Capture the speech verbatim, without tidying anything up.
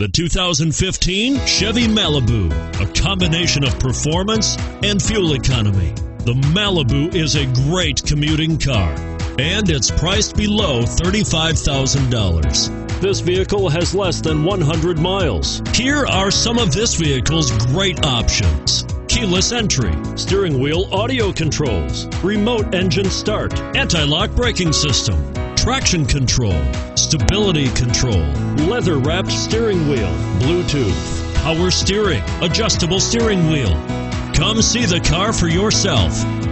The two thousand fifteen Chevy Malibu, a combination of performance and fuel economy. The Malibu is a great commuting car, and it's priced below thirty-five thousand dollars. This vehicle has less than one hundred miles. Here are some of this vehicle's great options: keyless entry, steering wheel audio controls, remote engine start, anti-lock braking system, traction control, stability control, leather-wrapped steering wheel, Bluetooth, power steering, adjustable steering wheel. Come see the car for yourself.